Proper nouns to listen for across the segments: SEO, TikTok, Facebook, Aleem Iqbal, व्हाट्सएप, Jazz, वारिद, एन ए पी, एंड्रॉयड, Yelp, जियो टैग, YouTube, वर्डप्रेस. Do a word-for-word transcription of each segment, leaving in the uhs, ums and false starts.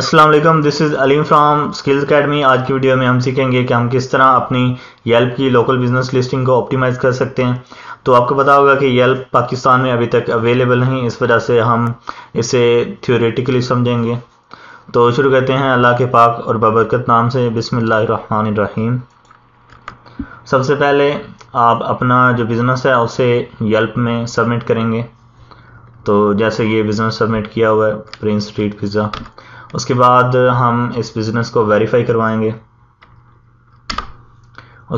अस्सलाम वालेकुम, this is Aleem from Skills Academy. आज की वीडियो में हम सीखेंगे कि हम किस तरह अपनी येल्प की लोकल बिजनेस लिस्टिंग को ऑप्टिमाइज़ कर सकते हैं। तो आपको पता होगा कि येल्प पाकिस्तान में अभी तक अवेलेबल नहीं, इस वजह से हम इसे थ्योरेटिकली समझेंगे। तो शुरू करते हैं अल्लाह के पाक और बबरकत नाम से, बिस्मिल्लाहिर्रहमानिर्रहीम। सबसे पहले आप अपना जो बिज़नेस है उसे येल्प में सबमिट करेंगे। तो जैसे ये बिज़नेस सबमिट किया हुआ है, प्रिंस स्ट्रीट पिज़्ज़ा। उसके बाद हम इस बिज़नेस को वेरीफाई करवाएंगे।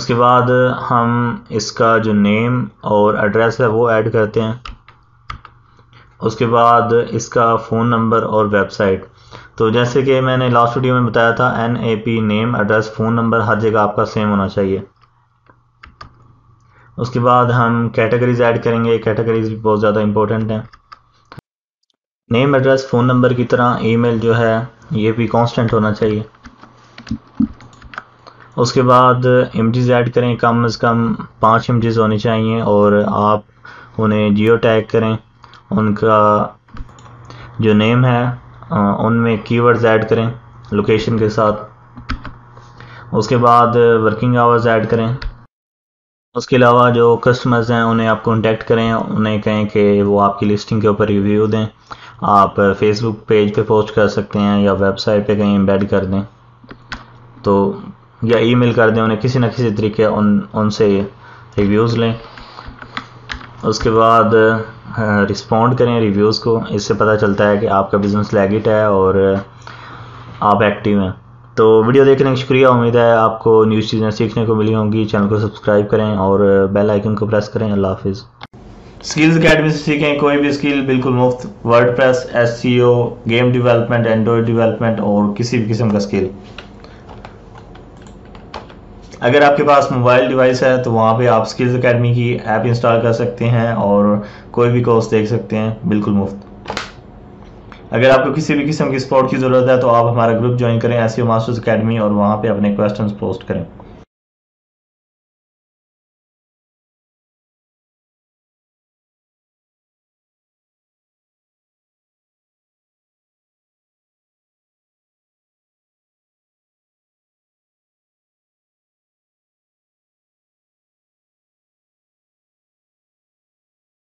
उसके बाद हम इसका जो नेम और एड्रेस है वो ऐड करते हैं। उसके बाद इसका फ़ोन नंबर और वेबसाइट। तो जैसे कि मैंने लास्ट वीडियो में बताया था, एन ए पी name address phone number हर जगह आपका सेम होना चाहिए। उसके बाद हम कैटेगरीज ऐड करेंगे, कैटेगरीज भी बहुत ज़्यादा इम्पोर्टेंट हैं। नेम एड्रेस फ़ोन नंबर की तरह ईमेल जो है ये भी कांस्टेंट होना चाहिए। उसके बाद इमेजेस ऐड करें, कम से कम पाँच इमेजेस होने चाहिए और आप उन्हें जियो टैग करें। उनका जो नेम है उनमें कीवर्ड्स ऐड करें लोकेशन के साथ। उसके बाद वर्किंग आवर्स ऐड करें। उसके अलावा जो कस्टमर्स हैं उन्हें आप कॉन्टैक्ट करें, उन्हें कहें कि वो आपकी लिस्टिंग के ऊपर रिव्यू दें। आप फेसबुक पेज पे पोस्ट कर सकते हैं या वेबसाइट पे कहीं एम्बेड कर दें, तो या ईमेल कर दें। उन्हें किसी न किसी तरीके उन उनसे रिव्यूज़ लें। उसके बाद रिस्पॉन्ड करें रिव्यूज़ को, इससे पता चलता है कि आपका बिज़नेस लैगिट है और आप एक्टिव हैं। तो वीडियो देखने का शुक्रिया। उम्मीद है आपको न्यूज़ चीज़ें सीखने को मिली होंगी। चैनल को सब्सक्राइब करें और बेल आइकन को प्रेस करें। अल्लाह हाफिज़। स्किल्स एकेडमी से सीखें कोई भी स्किल बिल्कुल मुफ्त, वर्डप्रेस, SEO, game development, एंड्रॉयड development और किसी भी किस्म का स्किल। अगर आपके पास मोबाइल डिवाइस है तो वहाँ पे आप स्किल्स एकेडमी की ऐप इंस्टॉल कर सकते हैं और कोई भी कोर्स देख सकते हैं बिल्कुल मुफ्त। अगर आपको किसी भी किस्म की सपोर्ट की ज़रूरत है तो आप हमारा ग्रुप ज्वाइन करें, एसईओ मास्टर्स एकेडमी, और वहाँ पर अपने क्वेश्चन पोस्ट करें।